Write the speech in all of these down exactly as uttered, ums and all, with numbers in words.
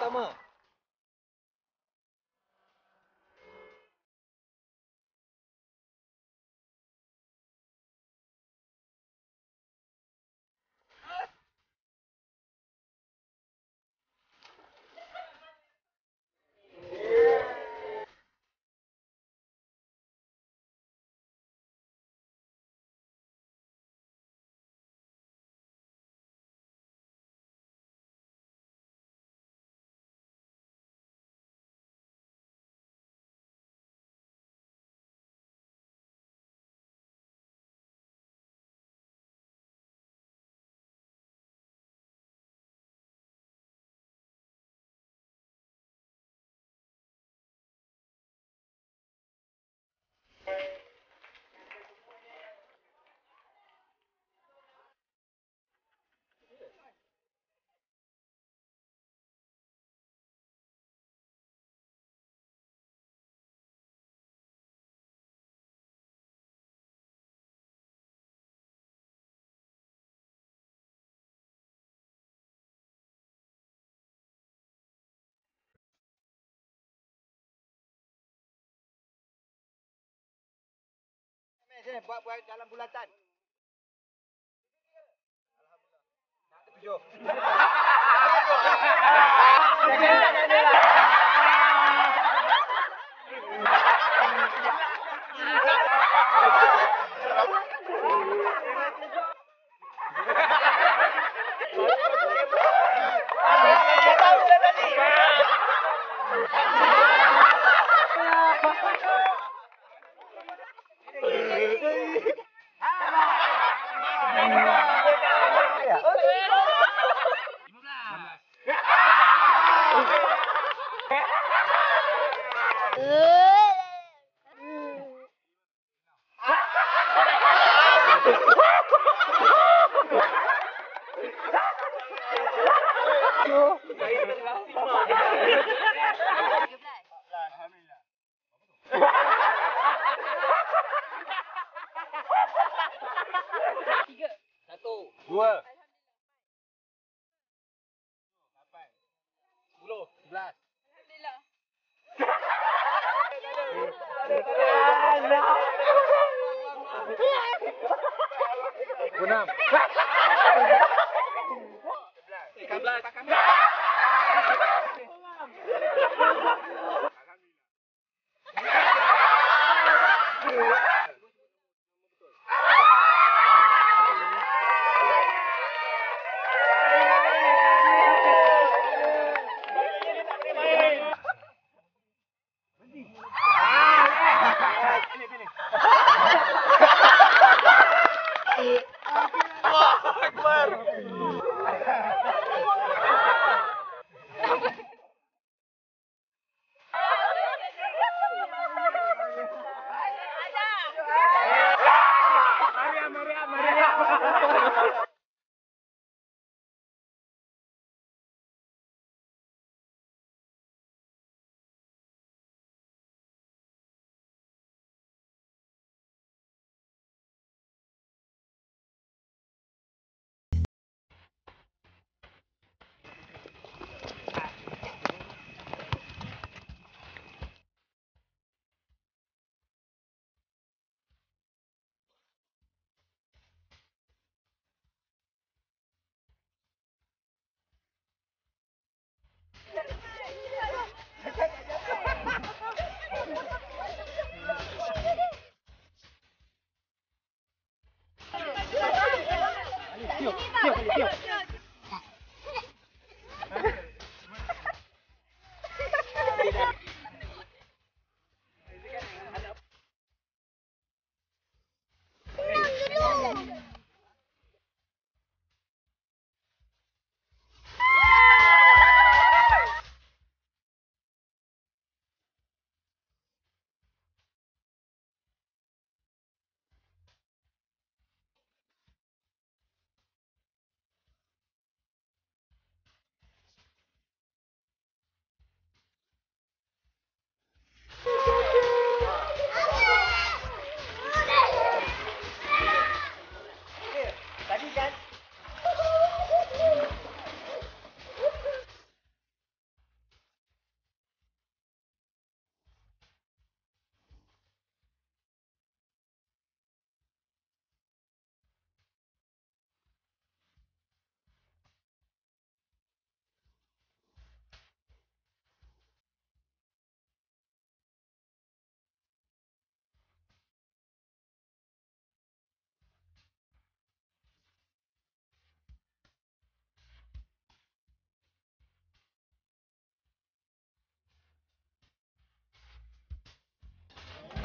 Tama. Sini buat-buat dalam bulatan. Alhamdulillah. Nak tujuh.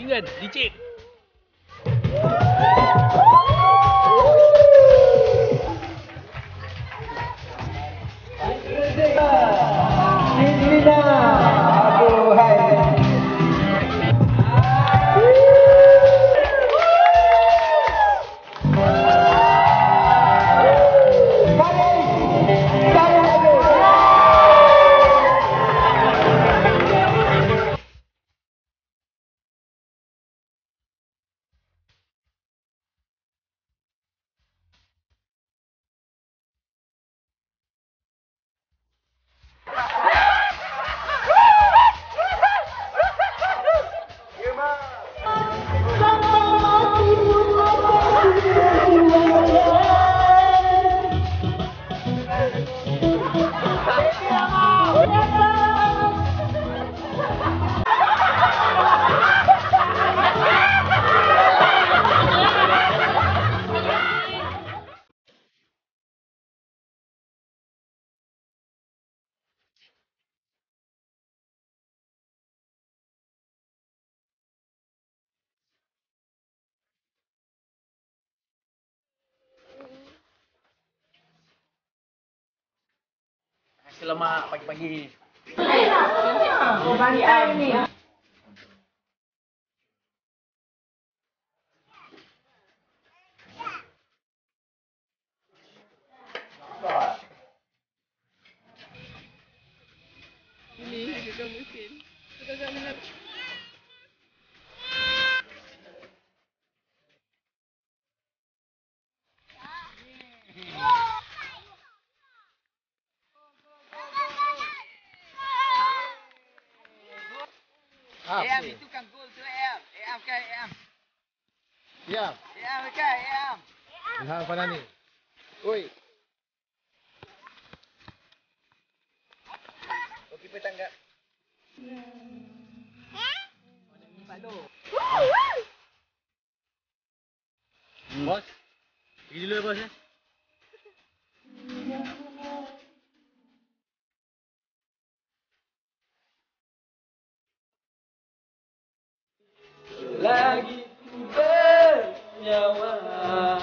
院李健。 Lemak pagi-pagi. Oh, balik air ni. Ini juga mesin. Kita nak. Em itu kan gol tu em, em kan em. Em. Em kan em. Lihat mana ni. Oi. Okey petangga. Eh? Palo. Bos. Pergi dulu bos ya. Lagi ku bernyawa.